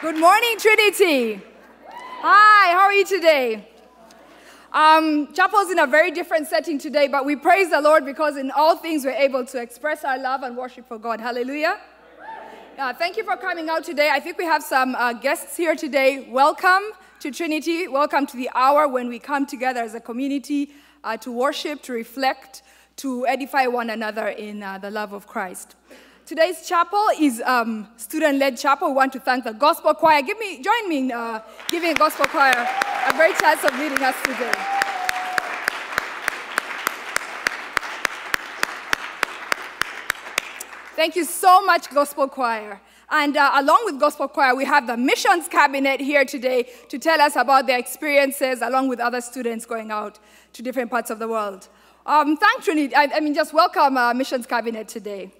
Good morning, Trinity. Hi, how are you today? Chapel's in a very different setting today, but we praise the Lord because in all things we're able to express our love and worship for God. Hallelujah. Thank you for coming out today. I think we have some guests here today. Welcome to Trinity. Welcome to the hour when we come together as a community to worship, to reflect, to edify one another in the love of Christ. Today's chapel is student-led chapel. We want to thank the gospel choir. Join me in giving the gospel choir a great chance of leading us today. Thank you so much, gospel choir. And along with gospel choir, we have the missions cabinet here today to tell us about their experiences along with other students going out to different parts of the world. Thank Trinity. Just welcome our missions cabinet today.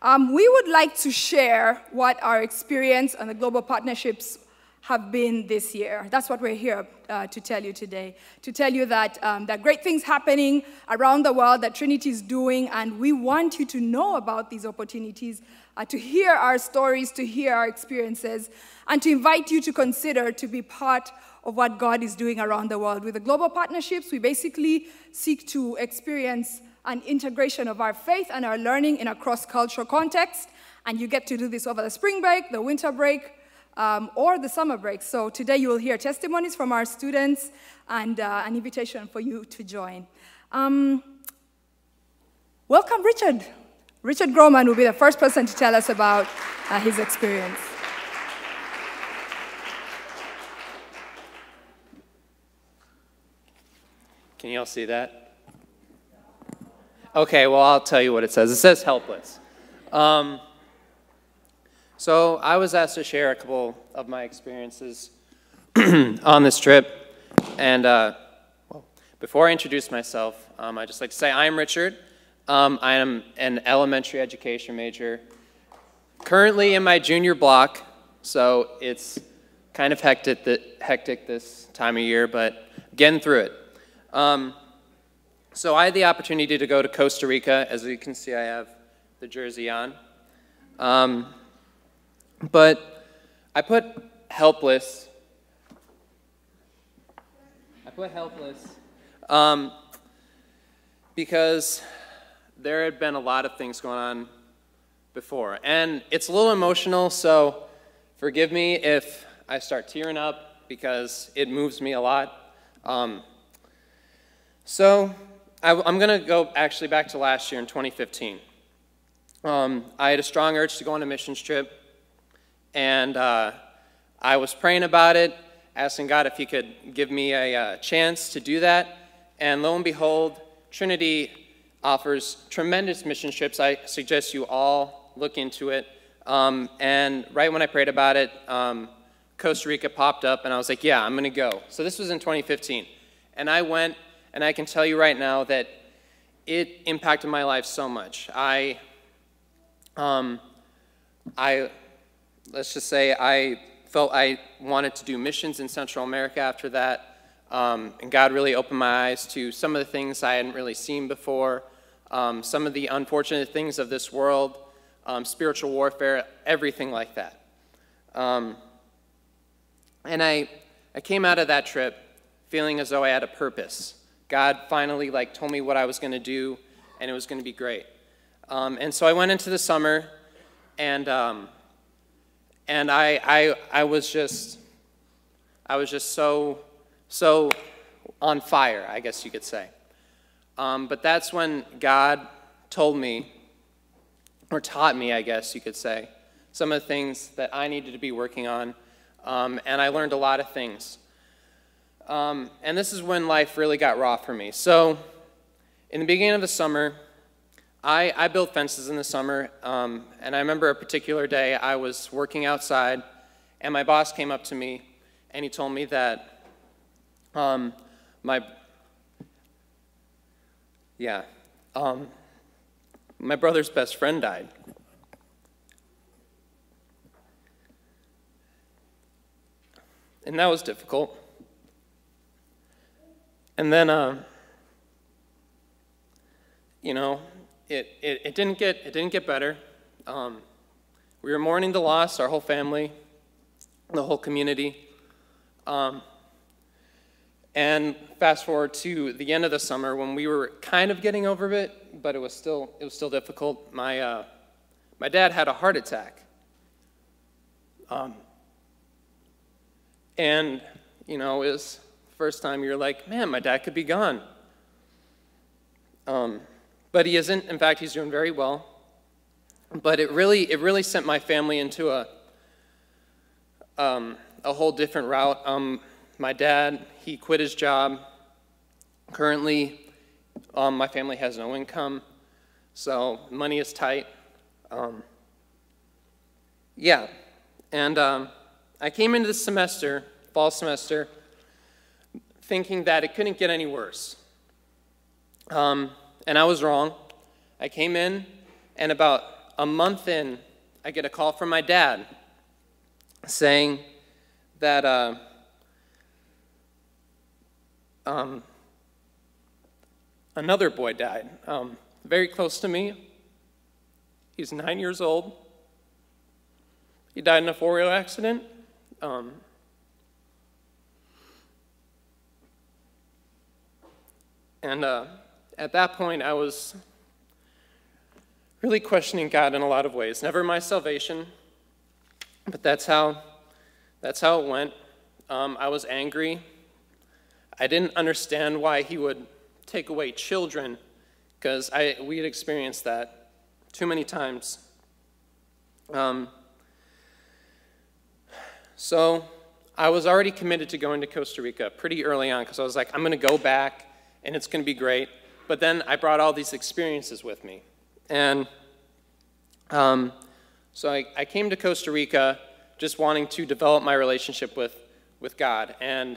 We would like to share what our experience and the global partnerships have been this year. That's what we're here to tell you today, to tell you that there are great things happening around the world that Trinity is doing, and we want you to know about these opportunities, to hear our stories, to hear our experiences, and to invite you to consider to be part of what God is doing around the world. With the global partnerships, we basically seek to experience an integration of our faith and our learning in a cross-cultural context, and you get to do this over the spring break, the winter break, or the summer break. So today you will hear testimonies from our students and an invitation for you to join. Welcome, Richard. Richard Groman will be the first person to tell us about his experience. Can you all see that? Okay, well, I'll tell you what it says. It says helpless. So I was asked to share a couple of my experiences on this trip. And before I introduce myself, I'd just like to say I'm Richard. I am an elementary education major, currently in my junior block. So it's kind of hectic this time of year, but getting through it. So I had the opportunity to go to Costa Rica. As you can see, I have the jersey on. But I put helpless because there had been a lot of things going on before. And it's a little emotional, so forgive me if I start tearing up because it moves me a lot. So I'm going to go actually back to last year in 2015. I had a strong urge to go on a missions trip, and I was praying about it, asking God if he could give me a chance to do that, and lo and behold, Trinity offers tremendous mission trips. I suggest you all look into it, and right when I prayed about it, Costa Rica popped up, and I was like, yeah, I'm going to go. So this was in 2015, and I went. And I can tell you right now that it impacted my life so much. Let's just say I felt I wanted to do missions in Central America after that. And God really opened my eyes to some of the things I hadn't really seen before, some of the unfortunate things of this world, spiritual warfare, everything like that. And I came out of that trip feeling as though I had a purpose. God finally told me what I was going to do, and it was going to be great. And so I went into the summer, and I was just so on fire, I guess you could say. But that's when God told me, or taught me, I guess you could say, some of the things that I needed to be working on, and I learned a lot of things. And this is when life really got raw for me. So in the beginning of the summer, I built fences in the summer, and I remember a particular day I was working outside, and my boss came up to me, and he told me that my brother's best friend died. And that was difficult. And then, it didn't get better. We were mourning the loss, our whole family. the whole community. And fast forward to the end of the summer when we were kind of getting over it, but it was still difficult. My dad had a heart attack. And you know, it was the first time you're like, man, my dad could be gone. But he isn't. In fact, he's doing very well. But it really sent my family into a whole different route. My dad, he quit his job. Currently, my family has no income, so money is tight. Yeah, and I came into this semester, fall semester, thinking that it couldn't get any worse. And I was wrong. I came in, and about a month in, I get a call from my dad saying that another boy died, very close to me. He's 9 years old. He died in a four-wheeler accident. And at that point, I was really questioning God in a lot of ways. Never my salvation, but that's how it went. I was angry. I didn't understand why he would take away children, because we had experienced that too many times. So I was already committed to going to Costa Rica pretty early on, because I was like, I'm going to go back, and it's going to be great. But then I brought all these experiences with me. And so I came to Costa Rica just wanting to develop my relationship with God. And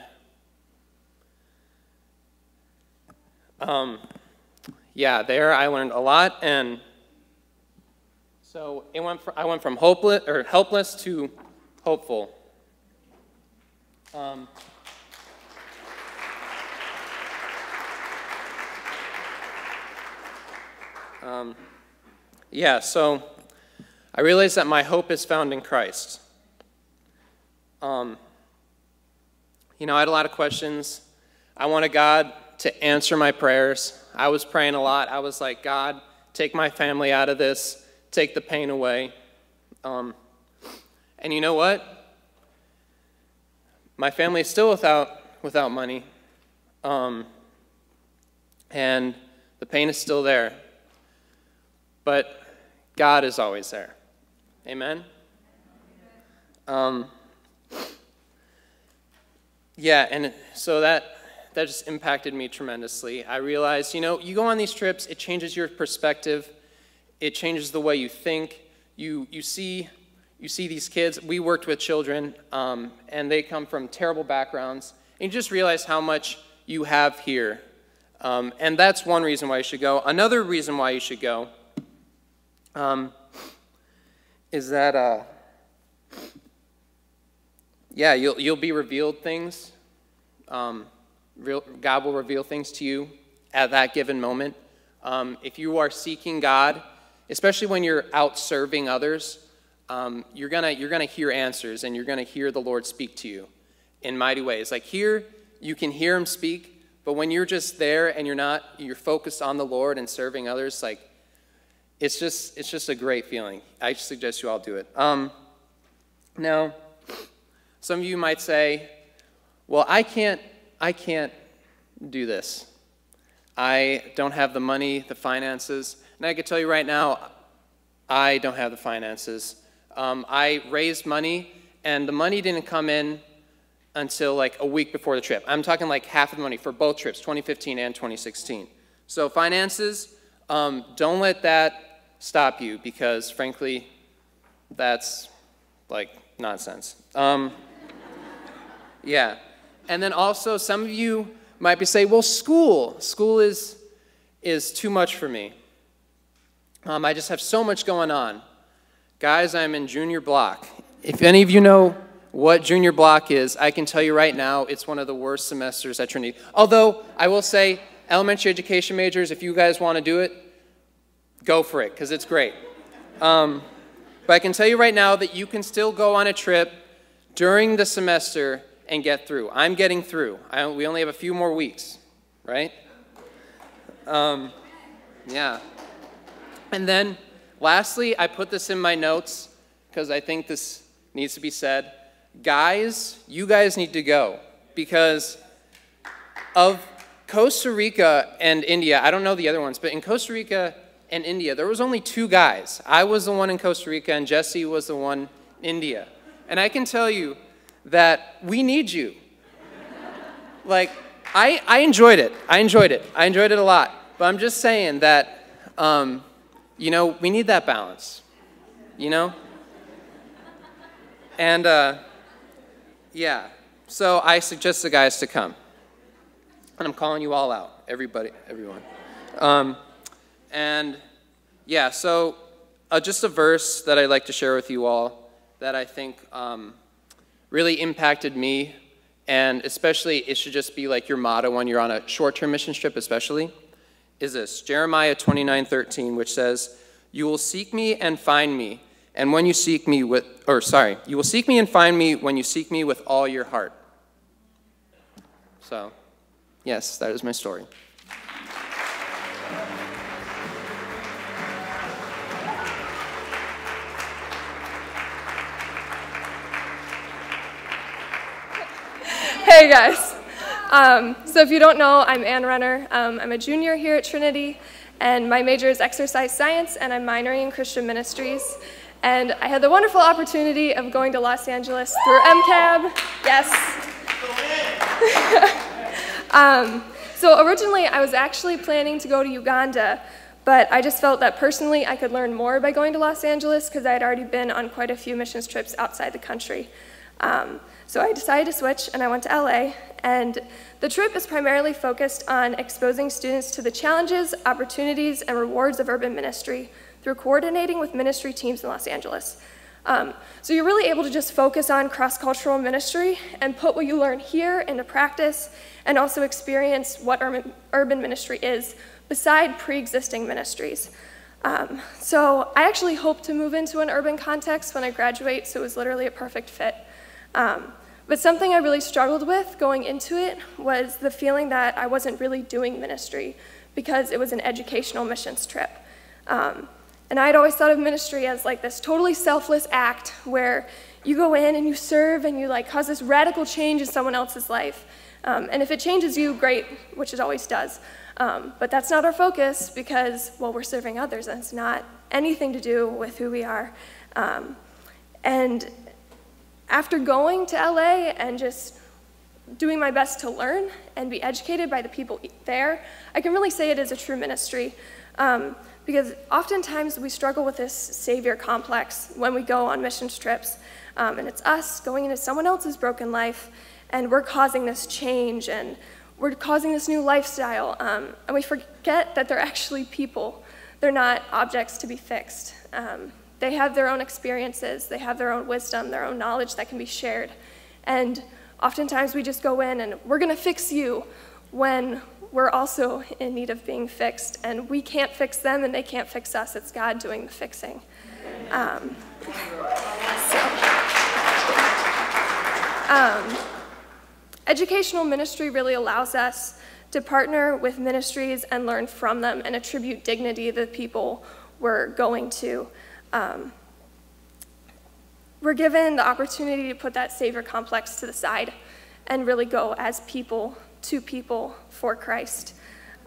yeah, there I learned a lot, and so I went from helpless to hopeful. Yeah, so I realized that my hope is found in Christ. You know, I had a lot of questions. I wanted God to answer my prayers. I was praying a lot. I was like, God, take my family out of this. Take the pain away. And you know what? My family is still without money. And the pain is still there. But God is always there. Amen? Yeah, and so that just impacted me tremendously. I realized, you know, you go on these trips, it changes your perspective. It changes the way you think. You see these kids. We worked with children, and they come from terrible backgrounds. And you just realize how much you have here. And that's one reason why you should go. Another reason why you should go is that, yeah, you'll be revealed things. God will reveal things to you at that given moment. If you are seeking God, especially when you're out serving others, you're gonna hear answers, and you're gonna hear the Lord speak to you in mighty ways. Like here, you can hear Him speak, but when you're just there and you're focused on the Lord and serving others, like it's just a great feeling. I suggest you all do it. Now, some of you might say, "Well, I can't do this. I don't have the money, the finances." And I can tell you right now, I don't have the finances. I raised money, and the money didn't come in until like a week before the trip. I'm talking like half of the money for both trips, 2015 and 2016. So finances, don't let that stop you, because frankly, that's like nonsense. Yeah. And then also, some of you might be saying, well, school is too much for me. I just have so much going on. Guys, I'm in junior block. If any of you know what junior block is, I can tell you right now, it's one of the worst semesters at Trinity. Although, I will say, elementary education majors, if you guys want to do it, go for it, because it's great. But I can tell you right now that you can still go on a trip during the semester and get through. I'm getting through. We only have a few more weeks, right? Yeah. And then lastly, I put this in my notes because I think this needs to be said. Guys, you guys need to go because of Costa Rica and India. I don't know the other ones, but in Costa Rica and India, there was only 2 guys. I was the one in Costa Rica and Jesse was the one in India. And I can tell you that we need you. Like, I enjoyed it. I enjoyed it a lot. But I'm just saying that, you know, we need that balance, you know? And, yeah, so I suggest the guys to come. And I'm calling you all out, everybody, everyone. And, yeah, so just a verse that I'd like to share with you all that I think really impacted me, and especially it should just be like your motto when you're on a short-term mission trip especially, is this, Jeremiah 29:13, which says, "You will seek me and find me, and when you seek me with, you will seek me and find me when you seek me with all your heart." So, yes, that is my story. Hey guys. So if you don't know, I'm Ann Renner. I'm a junior here at Trinity, and my major is exercise science, and I'm minoring in Christian ministries. And I had the wonderful opportunity of going to Los Angeles through MCAB. Yes. So originally, I was actually planning to go to Uganda, but I just felt that personally I could learn more by going to Los Angeles because I had already been on quite a few missions trips outside the country. So I decided to switch, and I went to LA. And the trip is primarily focused on exposing students to the challenges, opportunities, and rewards of urban ministry through coordinating with ministry teams in Los Angeles. So you're really able to just focus on cross-cultural ministry and put what you learn here into practice and also experience what urban ministry is beside pre-existing ministries. So I actually hope to move into an urban context when I graduate, so it was literally a perfect fit. But something I really struggled with going into it was the feeling that I wasn't really doing ministry because it was an educational missions trip. And I'd always thought of ministry as like this totally selfless act where you go in and you serve and you like cause this radical change in someone else's life. And if it changes you, great, which it always does. But that's not our focus because, well, we're serving others and it's not anything to do with who we are. And after going to LA and just doing my best to learn and be educated by the people there, I can really say it is a true ministry because oftentimes we struggle with this savior complex when we go on missions trips, and it's us going into someone else's broken life, and we're causing this change, and we're causing this new lifestyle, and we forget that they're actually people. They're not objects to be fixed. They have their own experiences, they have their own wisdom, their own knowledge that can be shared. And oftentimes we just go in and we're gonna fix you when we're also in need of being fixed, and we can't fix them and they can't fix us, it's God doing the fixing. Educational ministry really allows us to partner with ministries and learn from them and attribute dignity to the people we're going to. We're given the opportunity to put that savior complex to the side and really go as people, to people, for Christ.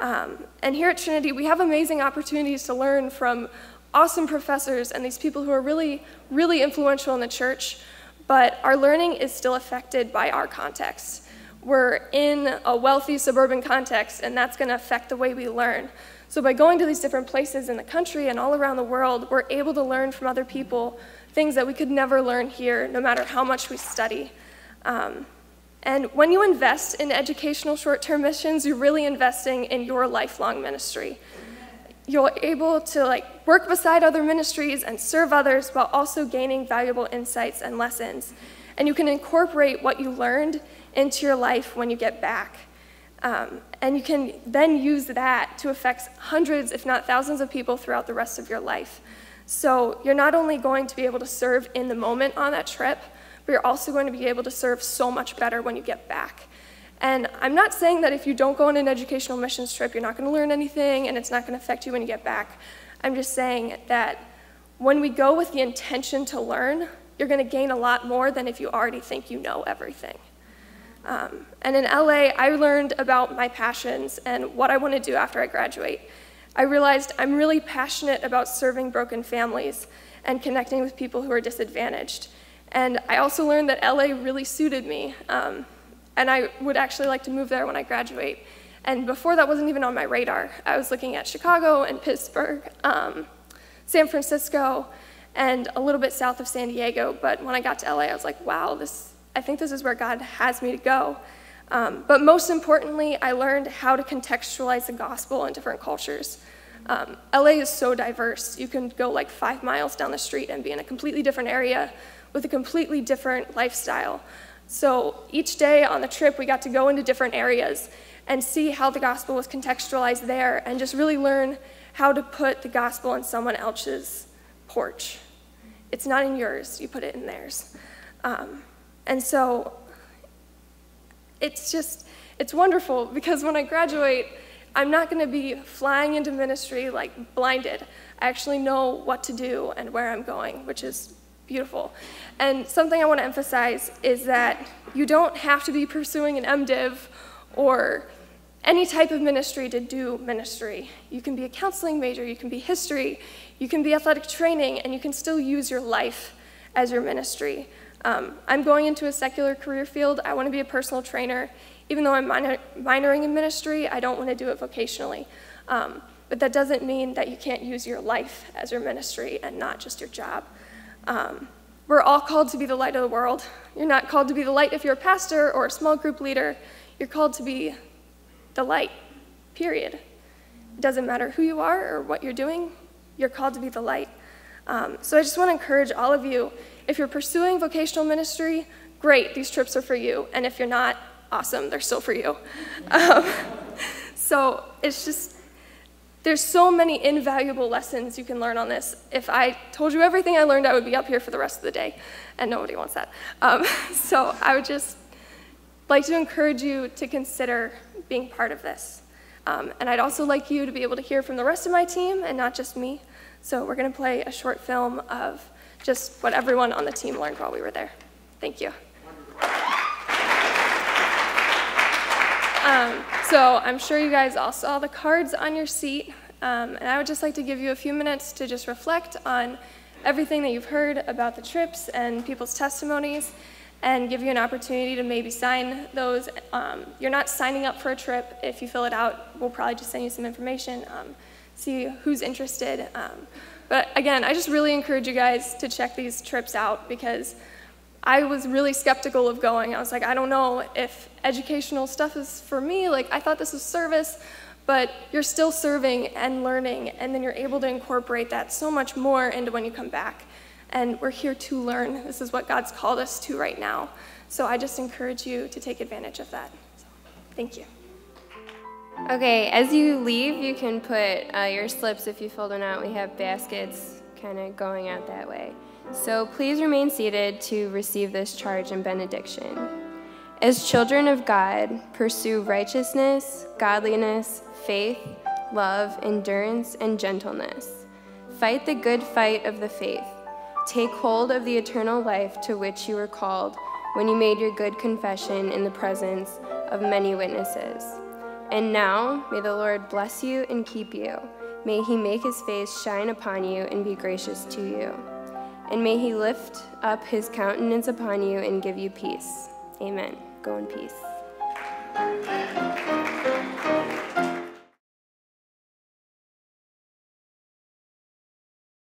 And here at Trinity, we have amazing opportunities to learn from awesome professors and these people who are really, really influential in the church, but our learning is still affected by our context. We're in a wealthy suburban context, and that's going to affect the way we learn. So by going to these different places in the country and all around the world, we're able to learn from other people things that we could never learn here, no matter how much we study. And when you invest in educational short-term missions, you're really investing in your lifelong ministry. You're able to like work beside other ministries and serve others while also gaining valuable insights and lessons. And you can incorporate what you learned into your life when you get back. And you can then use that to affect hundreds, if not thousands, of people throughout the rest of your life. So you're not only going to be able to serve in the moment on that trip, but you're also going to be able to serve so much better when you get back. And I'm not saying that if you don't go on an educational missions trip, you're not going to learn anything and it's not going to affect you when you get back. I'm just saying that when we go with the intention to learn, you're going to gain a lot more than if you already think you know everything. And in LA, I learned about my passions and what I want to do after I graduate. I realized I'm really passionate about serving broken families and connecting with people who are disadvantaged. And I also learned that LA really suited me. And I would actually like to move there when I graduate. And before that wasn't even on my radar. I was looking at Chicago and Pittsburgh, San Francisco, and a little bit south of San Diego. But when I got to LA, I was like, wow, I think this is where God has me to go. But most importantly, I learned how to contextualize the gospel in different cultures. LA is so diverse. You can go like 5 miles down the street and be in a completely different area with a completely different lifestyle. So each day on the trip, we got to go into different areas and see how the gospel was contextualized there and just really learn how to put the gospel on someone else's porch. It's not in yours, you put it in theirs. And so it's wonderful because when I graduate, I'm not going to be flying into ministry like blinded. I actually know what to do and where I'm going, which is beautiful. And something I want to emphasize is that you don't have to be pursuing an MDiv or any type of ministry to do ministry. You can be a counseling major, you can be history, you can be athletic training, and you can still use your life as your ministry. I'm going into a secular career field. I want to be a personal trainer. Even though I'm minoring in ministry, I don't want to do it vocationally. But that doesn't mean that you can't use your life as your ministry and not just your job. We're all called to be the light of the world. You're not called to be the light if you're a pastor or a small group leader. You're called to be the light, period. It doesn't matter who you are or what you're doing. You're called to be the light. So I just want to encourage all of you, if you're pursuing vocational ministry, great, these trips are for you. And if you're not, awesome, they're still for you. So it's just, there's so many invaluable lessons you can learn on this. If I told you everything I learned, I would be up here for the rest of the day, and nobody wants that. So I would just like to encourage you to consider being part of this. And I'd also like you to be able to hear from the rest of my team and not just me. So we're going to play a short film of just what everyone on the team learned while we were there. Thank you. So I'm sure you guys all saw the cards on your seat. And I would just like to give you a few minutes to just reflect on everything that you've heard about the trips and people's testimonies and give you an opportunity to maybe sign those. You're not signing up for a trip. If you fill it out, we'll probably just send you some information. See who's interested. But again, I just really encourage you guys to check these trips out because I was really skeptical of going. I was like, I don't know if educational stuff is for me. Like, I thought this was service, but you're still serving and learning, and then you're able to incorporate that so much more into when you come back. And we're here to learn. This is what God's called us to right now. So I just encourage you to take advantage of that. So, thank you. Okay, as you leave, you can put your slips if you filled them out. We have baskets kind of going out that way. So please remain seated to receive this charge and benediction. As children of God, pursue righteousness, godliness, faith, love, endurance, and gentleness. Fight the good fight of the faith. Take hold of the eternal life to which you were called when you made your good confession in the presence of many witnesses. And now, may the Lord bless you and keep you. May he make his face shine upon you and be gracious to you. And may he lift up his countenance upon you and give you peace. Amen. Go in peace.